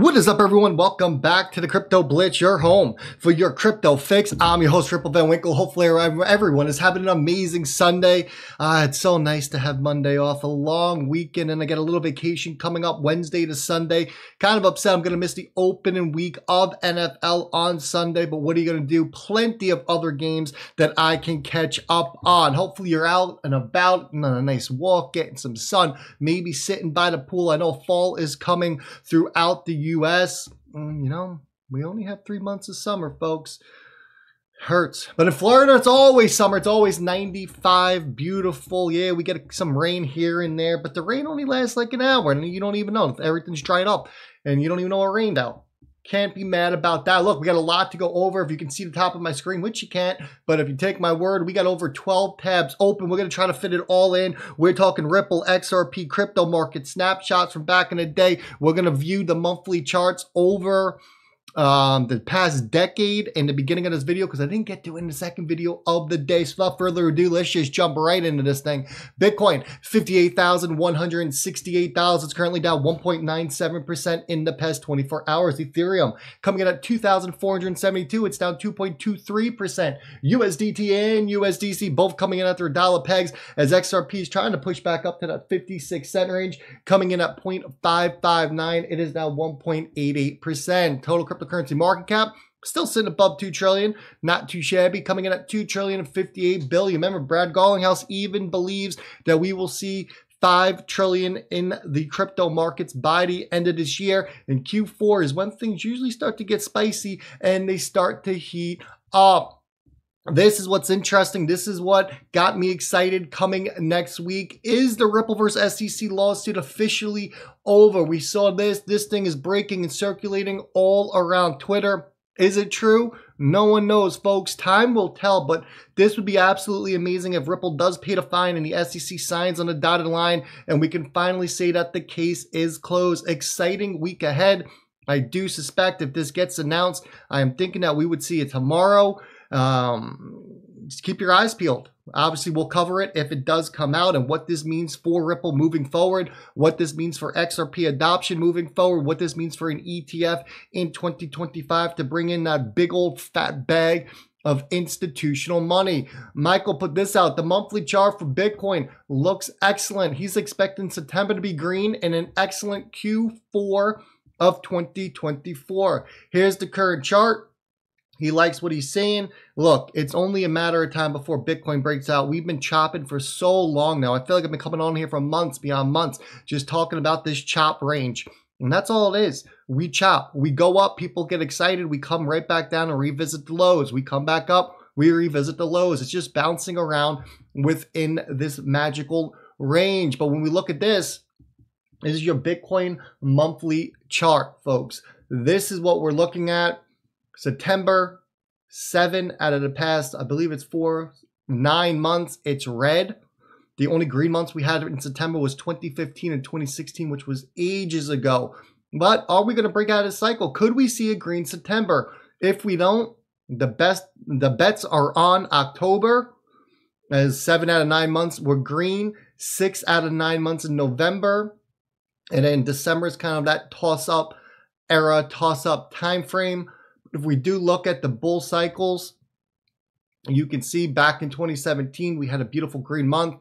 What is up, everyone? Welcome back to the Crypto Blitz, your home for your crypto fix. I'm your host, Ripple Van Winkle. Hopefully everyone is having an amazing Sunday. It's so nice to have Monday off, a long weekend, and I get a little vacation coming up Wednesday to Sunday. Kind of upset I'm going to miss the opening week of NFL on Sunday, but what are you going to do? Plenty of other games that I can catch up on. Hopefully you're out and about and on a nice walk, getting some sun, maybe sitting by the pool. I know fall is coming throughout the U.S. You know, we only have 3 months of summer, folks. Hurts. But in Florida, it's always summer. It's always 95, beautiful. Yeah, we get some rain here and there, but the rain only lasts like an hour, and you don't even know. Everything's dried up, and you don't even know it rained out. Can't be mad about that. Look, we got a lot to go over. If you can see the top of my screen, which you can't, but if you take my word, we got over 12 tabs open. We're going to try to fit it all in. We're talking Ripple, XRP, crypto market snapshots from back in the day. We're going to view the monthly charts over the past decade and the beginning of this video, because I didn't get to in the second video of the day. So without further ado, let's just jump right into this thing. Bitcoin, 58,000, 168,000. It's currently down 1.97% in the past 24 hours. Ethereum coming in at 2,472. It's down 2.23%. USDT and USDC both coming in at their dollar pegs as XRP is trying to push back up to that 56 cent range, coming in at 0.559. It is now 1.88%. Total cryptocurrency market cap still sitting above 2 trillion, not too shabby, coming in at 2 trillion and 58 billion. Remember, Brad Garlinghouse even believes that we will see 5 trillion in the crypto markets by the end of this year, and Q4 is when things usually start to get spicy and they start to heat up. This is what's interesting. This is what got me excited coming next week. Is the Ripple versus SEC lawsuit officially over? We saw this. This thing is breaking and circulating all around Twitter. Is it true? No one knows, folks. Time will tell, but this would be absolutely amazing if Ripple does pay the fine and the SEC signs on the dotted line, and we can finally say that the case is closed. Exciting week ahead. I do suspect if this gets announced, I am thinking that we would see it tomorrow. Just keep your eyes peeled. Obviously, we'll cover it if it does come out and what this means for Ripple moving forward, what this means for XRP adoption moving forward, what this means for an ETF in 2025 to bring in that big old fat bag of institutional money. Michael put this out. The monthly chart for Bitcoin looks excellent. He's expecting September to be green and an excellent Q4 of 2024. Here's the current chart. He likes what he's saying. Look, it's only a matter of time before Bitcoin breaks out. We've been chopping for so long now. I feel like I've been coming on here for months beyond months, just talking about this chop range. And that's all it is. We chop. We go up. People get excited. We come right back down and revisit the lows. We come back up. We revisit the lows. It's just bouncing around within this magical range. But when we look at this, this is your Bitcoin monthly chart, folks. This is what we're looking at. September, 7 out of the past, I believe it's 9 months, it's red. The only green months we had in September was 2015 and 2016, which was ages ago. But are we going to break out a cycle? Could we see a green September? If we don't, the bets are on October, as 7 out of 9 months were green, 6 out of 9 months in November, and then December is kind of that toss-up era, toss-up time frame. If we do look at the bull cycles, you can see back in 2017, we had a beautiful green month.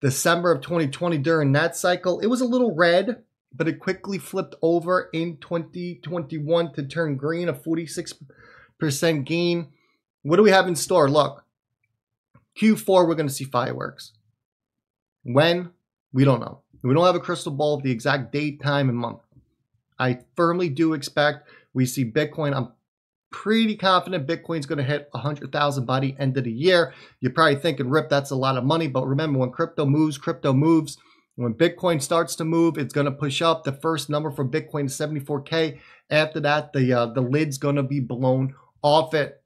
December of 2020, during that cycle, it was a little red, but it quickly flipped over in 2021 to turn green, a 46% gain. What do we have in store? Look, Q4, we're going to see fireworks. When? We don't know. We don't have a crystal ball of the exact date, time, and month. I firmly do expect we see Bitcoin. I'm pretty confident Bitcoin's going to hit 100,000 by the end of the year. You're probably thinking, Rip, that's a lot of money. But remember, when crypto moves, crypto moves. When Bitcoin starts to move, it's going to push up. The first number for Bitcoin is 74K. After that, the lid's going to be blown off it.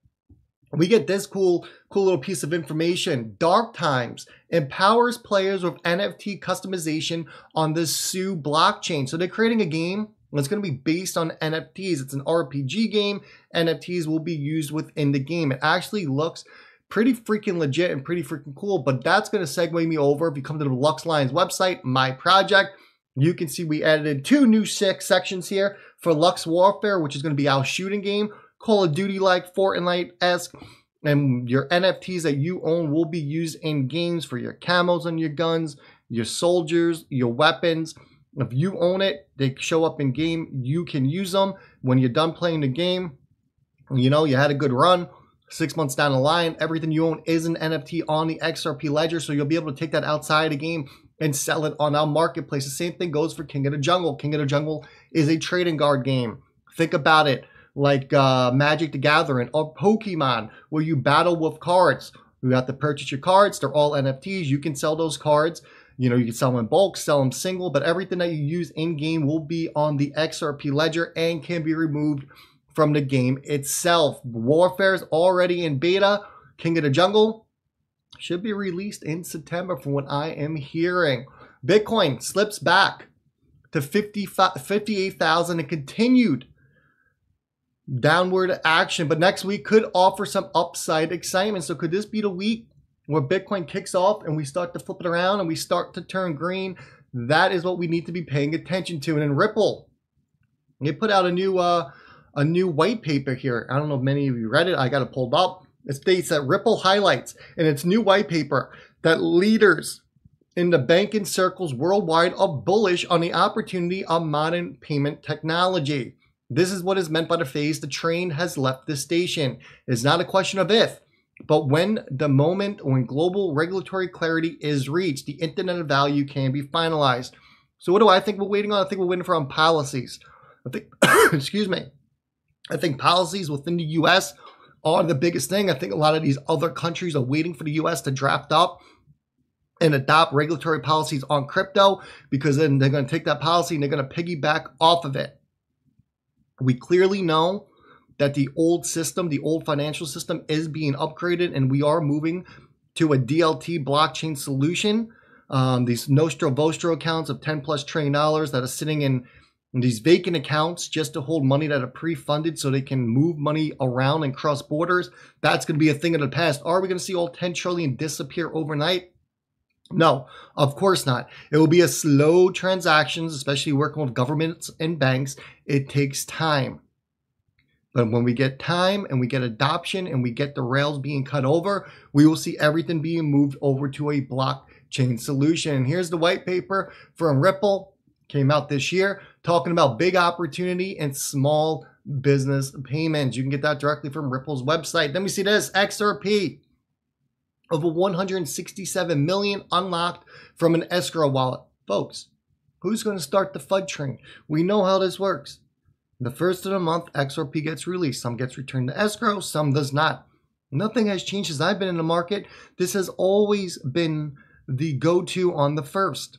We get this cool little piece of information. Dark Times empowers players with NFT customization on the Sue blockchain. So they're creating a game. It's going to be based on NFTs. It's an RPG game. NFTs will be used within the game. It actually looks pretty freaking legit and pretty freaking cool, but that's going to segue me over. If you come to the Lux Lions website, my project, you can see we added 2 new sections here. for Lux Warfare, which is going to be our shooting game, Call of Duty-like, Fortnite-esque, and your NFTs that you own will be used in games for your camos and your guns, your soldiers, your weapons. If you own it, they show up in game, you can use them. When you're done playing the game, you know, you had a good run. 6 months down the line, everything you own is an NFT on the XRP Ledger, so you'll be able to take that outside the game and sell it on our marketplace. The same thing goes for King of the Jungle. King of the Jungle is a trading card game. Think about it like Magic the Gathering or Pokemon, where you battle with cards. You have to purchase your cards. They're all NFTs. You can sell those cards. You know, you can sell them in bulk, sell them single, but everything that you use in-game will be on the XRP Ledger and can be removed from the game itself. Warfare is already in beta. King of the Jungle should be released in September from what I am hearing. Bitcoin slips back to 58,000 and continued downward action, but next week could offer some upside excitement. So could this be the week where Bitcoin kicks off and we start to flip it around and we start to turn green? That is what we need to be paying attention to. And in Ripple, they put out a new white paper here. I don't know if many of you read it. I got it pulled up. It states that Ripple highlights in its new white paper that leaders in the banking circles worldwide are bullish on the opportunity of modern payment technology. This is what is meant by the phrase, the train has left the station. It's not a question of if, but when the moment when global regulatory clarity is reached, the internet of value can be finalized. So what do I think we're waiting on? I think we're waiting for on policies. I think, excuse me. I think policies within the U.S. are the biggest thing. I think a lot of these other countries are waiting for the U.S. to draft up and adopt regulatory policies on crypto, because then they're going to take that policy and they're going to piggyback off of it. We clearly know that the old system, the old financial system, is being upgraded, and we are moving to a DLT blockchain solution. These Nostro Vostro accounts of $10+ trillion that are sitting in these vacant accounts just to hold money that are pre-funded so they can move money around and cross borders. That's going to be a thing of the past. Are we going to see all 10 trillion disappear overnight? No, of course not. It will be a slow transactions, especially working with governments and banks. It takes time. But when we get time and we get adoption and we get the rails being cut over, we will see everything being moved over to a blockchain solution. And here's the white paper from Ripple. Came out this year, talking about big opportunity and small business payments. You can get that directly from Ripple's website. Then we see this, XRP, over 167 million unlocked from an escrow wallet. Folks, who's going to start the FUD train? We know how this works. The first of the month, XRP gets released. Some gets returned to escrow, some does not. Nothing has changed since I've been in the market. This has always been the go-to on the first.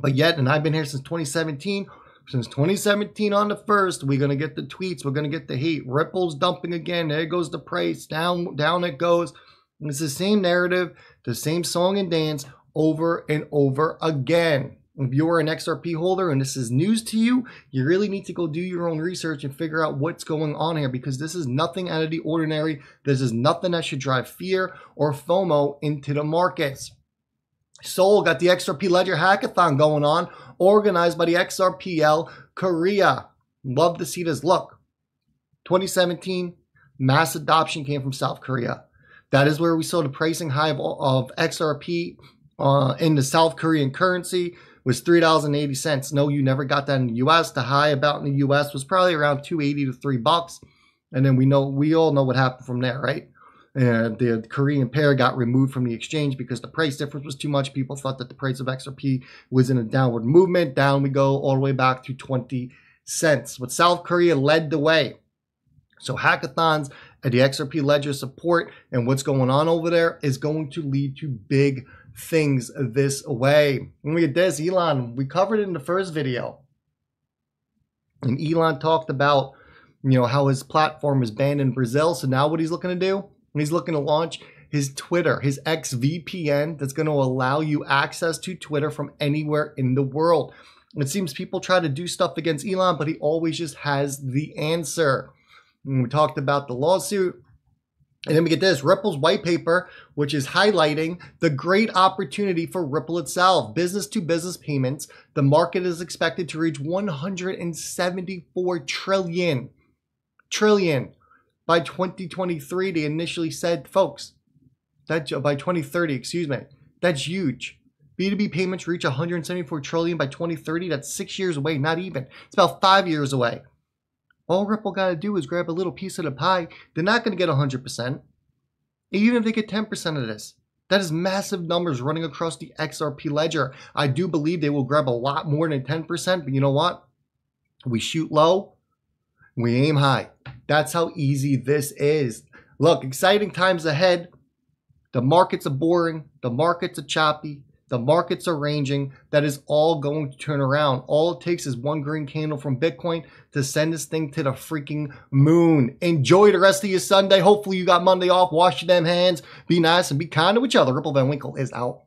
But yet, and I've been here since 2017, on the first, we're going to get the tweets, we're going to get the hate. Ripple's dumping again, there goes the price, down it goes. And it's the same narrative, the same song and dance over and over again. If you're an XRP holder and this is news to you, you really need to go do your own research and figure out what's going on here, because this is nothing out of the ordinary. This is nothing that should drive fear or FOMO into the markets. Seoul got the XRP Ledger Hackathon going on, organized by the XRPL Korea. Love to see this. Look, 2017, mass adoption came from South Korea. That is where we saw the pricing high of XRP in the South Korean currency was $3.80. No, you never got that in the U.S. The high about in the U.S. was probably around $2.80 to $3. And then we all know what happened from there, right? And the Korean pair got removed from the exchange because the price difference was too much. People thought that the price of XRP was in a downward movement. Down we go all the way back to 20 cents. But South Korea led the way. So hackathons and the XRP Ledger support and what's going on over there is going to lead to big things this way. When we get this, Elon, we covered it in the first video. And Elon talked about, you know, how his platform is banned in Brazil. So now what he's looking to do? He's looking to launch his Twitter, his XVPN, that's going to allow you access to Twitter from anywhere in the world. It seems people try to do stuff against Elon, but he always just has the answer. And we talked about the lawsuit And then we get this, Ripple's white paper, which is highlighting the great opportunity for Ripple itself. Business-to-business payments, the market is expected to reach $174 trillion by 2023. They initially said, folks, that by 2030, excuse me, that's huge. B2B payments reach $174 trillion by 2030. That's 6 years away, not even. It's about 5 years away. All Ripple got to do is grab a little piece of the pie. They're not going to get 100%. Even if they get 10% of this, that is massive numbers running across the XRP ledger. I do believe they will grab a lot more than 10%, but you know what? We shoot low, we aim high. That's how easy this is. Look, exciting times ahead. The markets are boring. The markets are choppy. The markets are ranging. That is all going to turn around. All it takes is one green candle from Bitcoin to send this thing to the freaking moon. Enjoy the rest of your Sunday. Hopefully you got Monday off. Wash your damn hands. Be nice and be kind to each other. Ripple Van Winkle is out.